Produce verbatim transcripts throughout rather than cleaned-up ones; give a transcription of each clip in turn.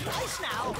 very nice now.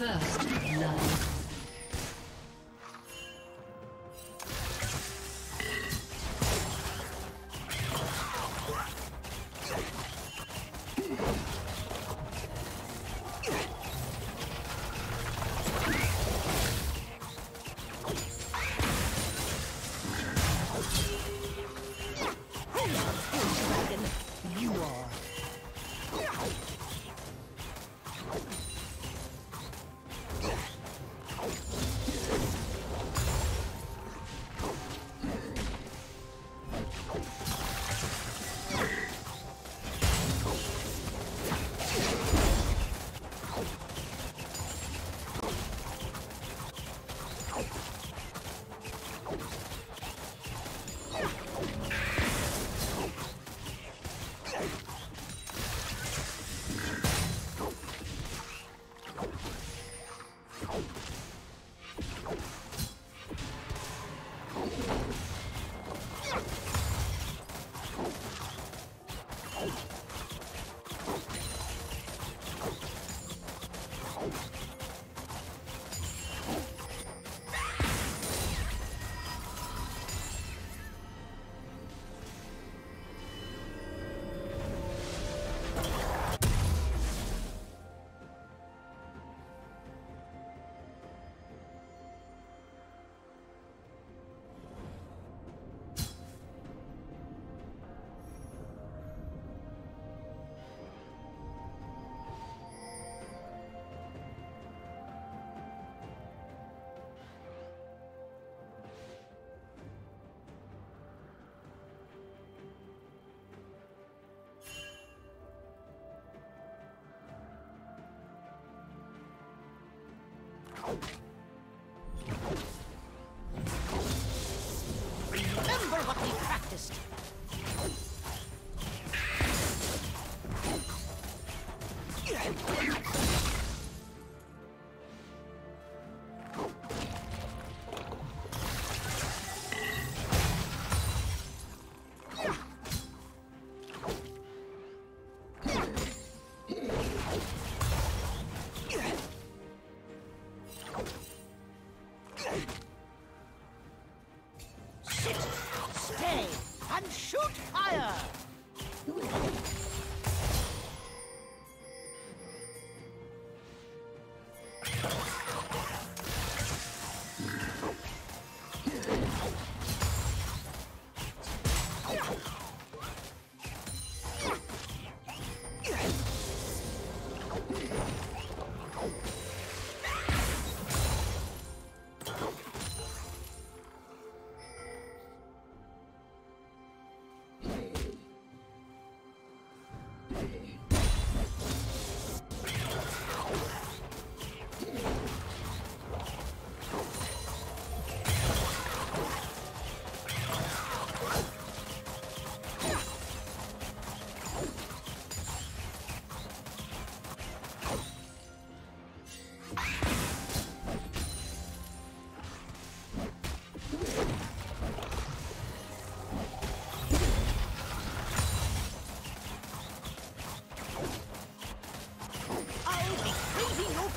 First love. Remember what we practiced.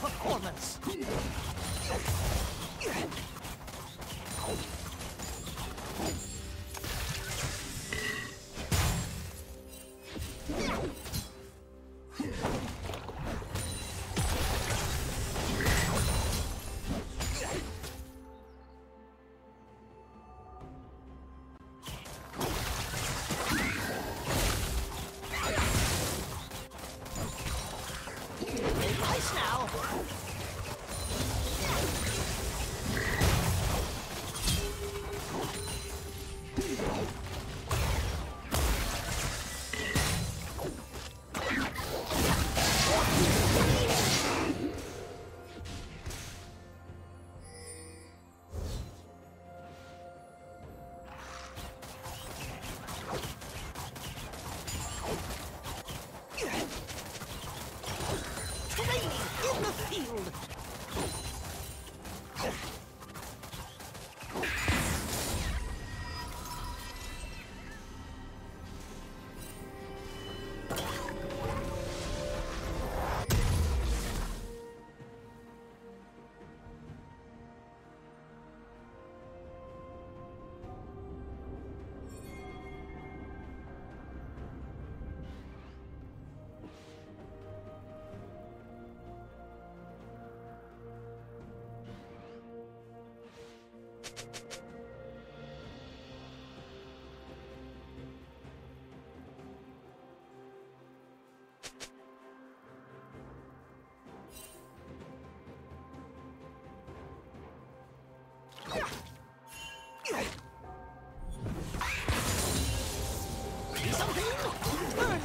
Performance.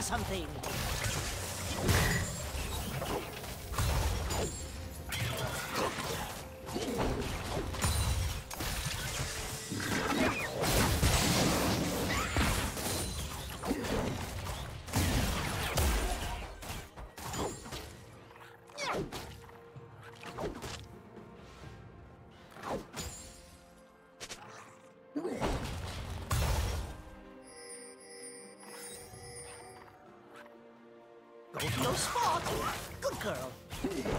Something. No spot. Good girl. Yeah.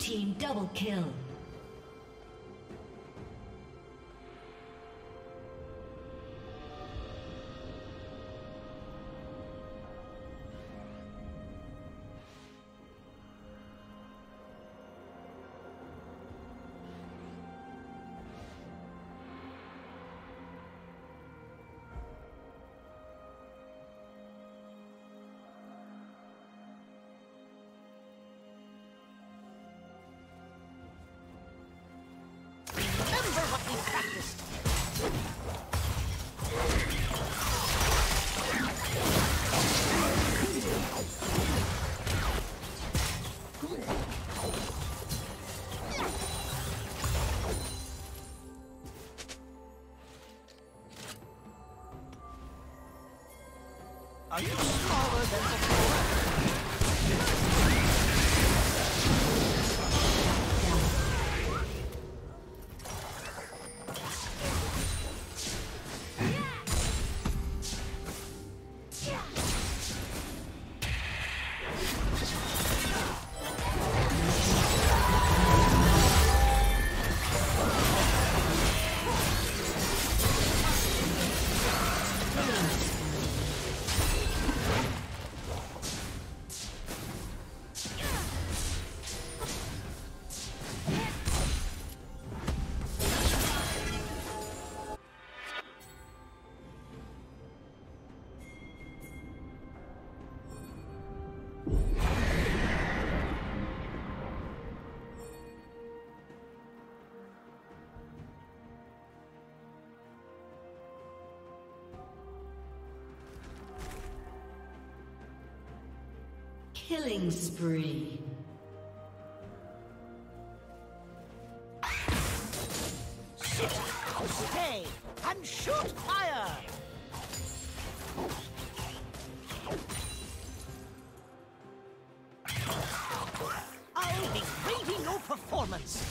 team double kill. Are you smaller than before? Yeah. Yeah. Killing spree. Sit, stay, and shoot fire! I'll be rating your performance!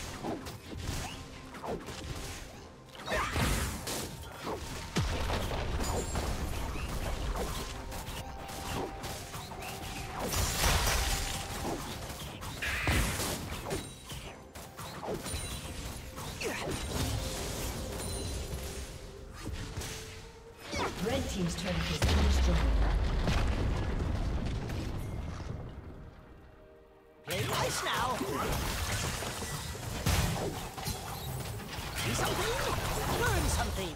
Team's turret is destroyed. Play nice now. See something? Learn something.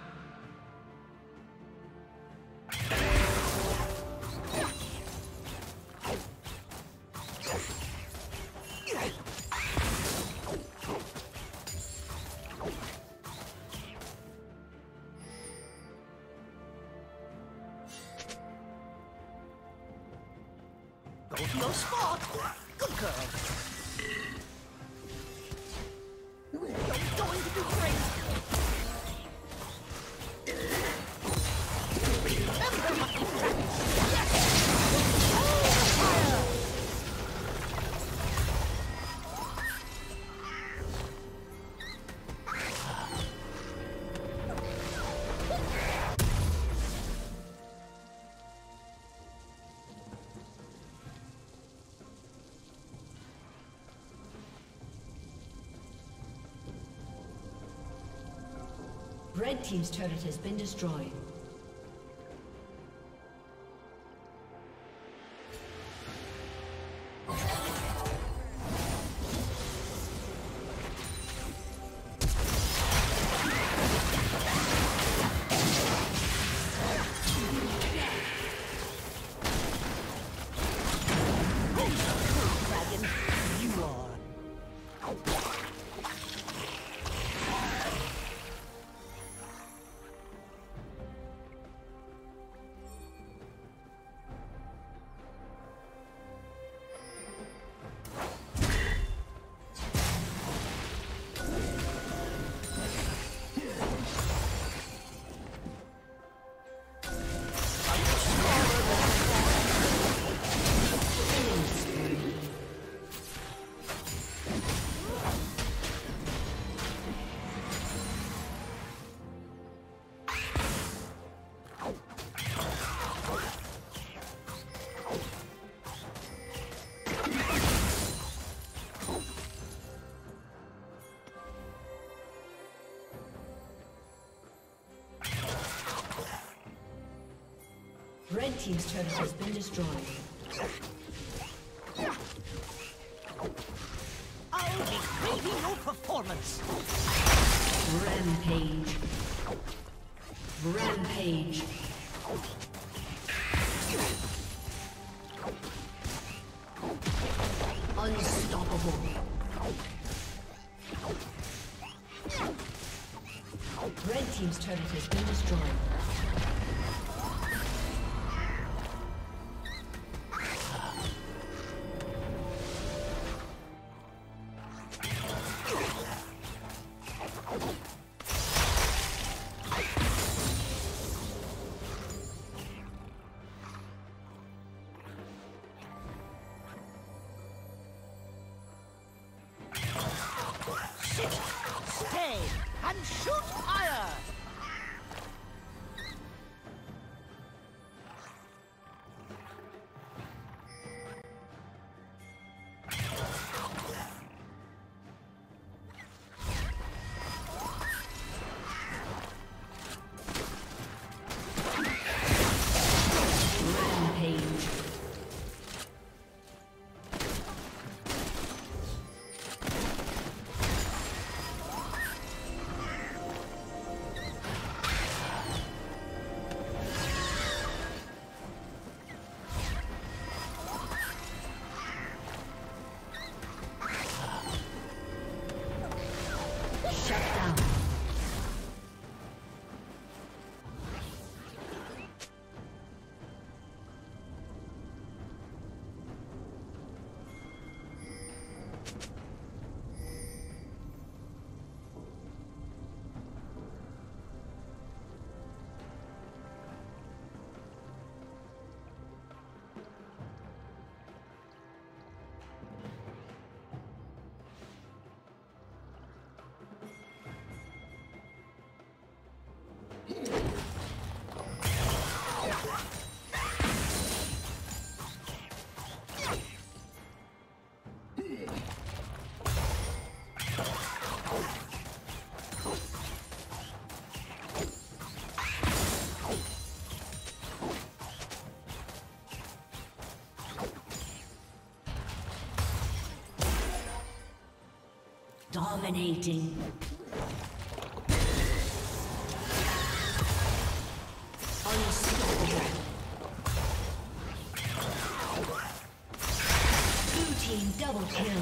Go to your spot. Good girl. Red team's turret has been destroyed. Red team's turret has been destroyed. I'll be craving your performance. Rampage. Rampage. Unstoppable. Red team's turret has been destroyed. Dominating. Unstoppable. Blue team double kill.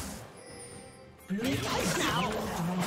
Blue team's now drawn.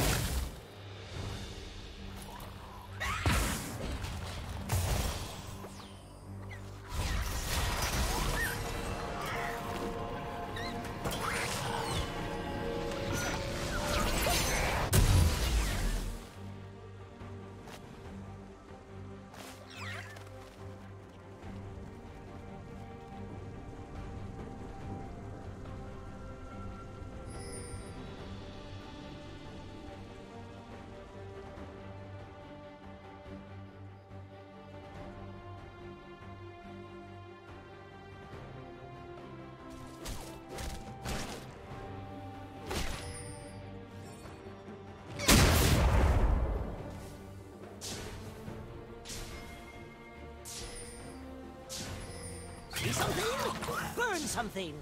Burn something!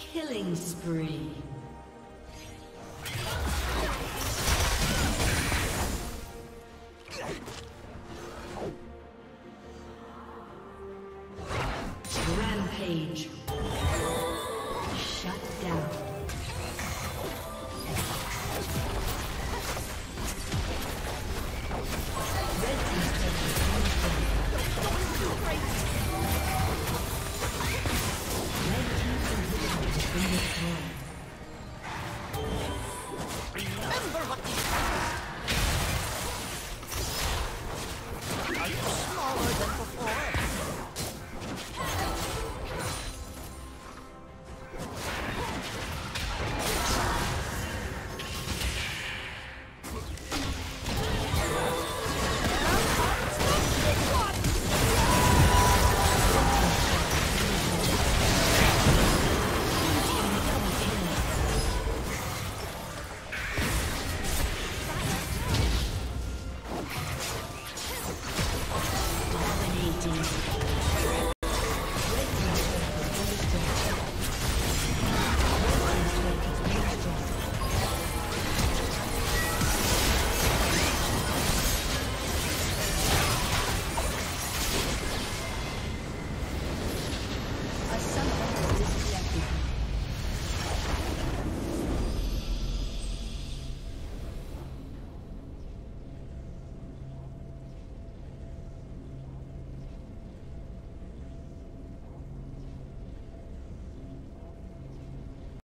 Killing spree. Rampage. Shut down. Red team's remember what you said. Are you smaller than before?